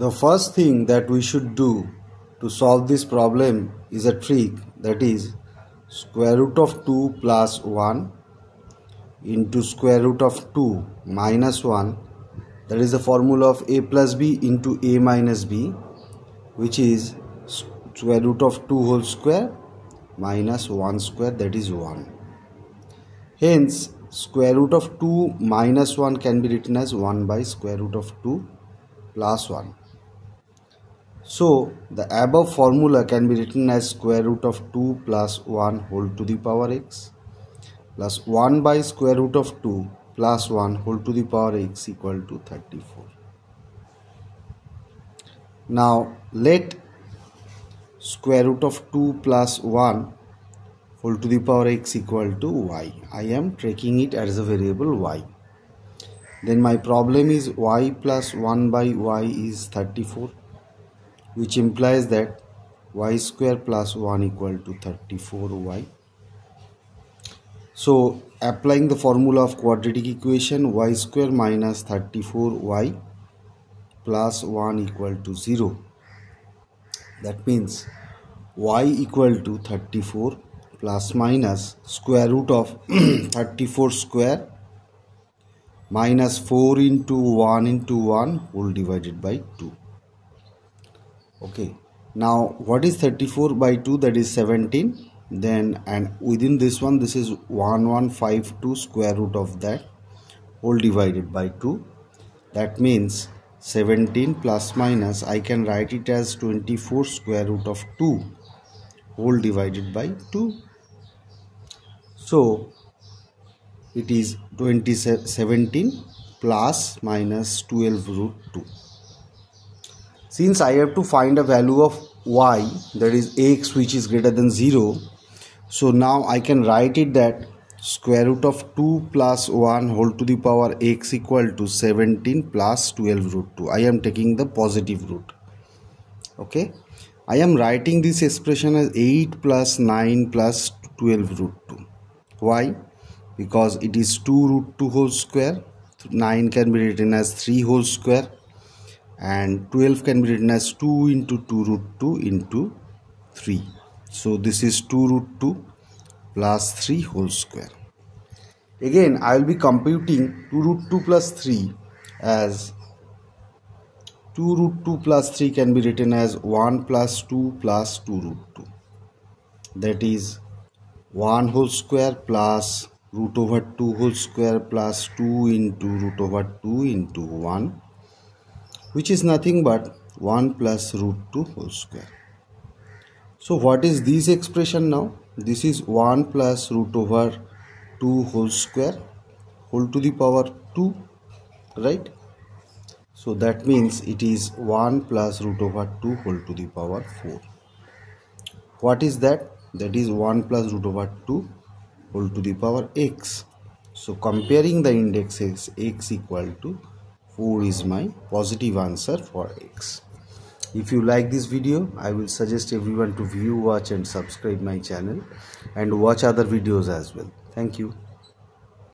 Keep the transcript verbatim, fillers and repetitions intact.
The first thing that we should do to solve this problem is a trick, that is square root of two plus one into square root of two minus one, that is the formula of a plus b into a minus b, which is square root of two whole square minus one square, that is one. Hence square root of two minus one can be written as one by square root of two plus one. So the above formula can be written as square root of two plus one whole to the power x plus one by square root of two plus one whole to the power x equal to thirty-four. Now let square root of two plus one whole to the power x equal to y. I am taking it as a variable y. Then my problem is y plus one by y is thirty-four, which implies that y square plus one equal to thirty-four y. So applying the formula of quadratic equation, y square minus thirty-four y plus one equal to zero. That means y equal to thirty-four plus minus square root of thirty-four square minus four into one into one whole divided by two. Okay, now what is thirty-four by two? That is seventeen. Then and within this one, this is eleven fifty-two square root of that whole divided by two. That means seventeen plus minus, I can write it as twenty-four square root of two whole divided by two. So it is twenty seventeen plus minus twelve root two. Since I have to find a value of y, that is x, which is greater than zero, so now I can write it that square root of two plus one whole to the power x equal to seventeen plus twelve root two. I am taking the positive root. Okay, I am writing this expression as eight plus nine plus twelve root two. Why? Because it is two root two whole square, nine can be written as three whole square, and twelve can be written as two into two root two into three. So this is two root two plus three whole square. Again, I will be computing two root two plus three as two root two plus three can be written as one plus two plus two root two. That is one whole square plus root over two whole square plus two into root over two into one, which is nothing but one plus root two whole square. So what is this expression now? This is one plus root over two whole square whole to the power two, right? So that means it is one plus root over two whole to the power four. What is that? That is one plus root over two whole to the power x. So comparing the indexes, x equal to four is my positive answer for x. If you like this video, I will suggest everyone to view, watch and subscribe my channel and watch other videos as well. Thank you.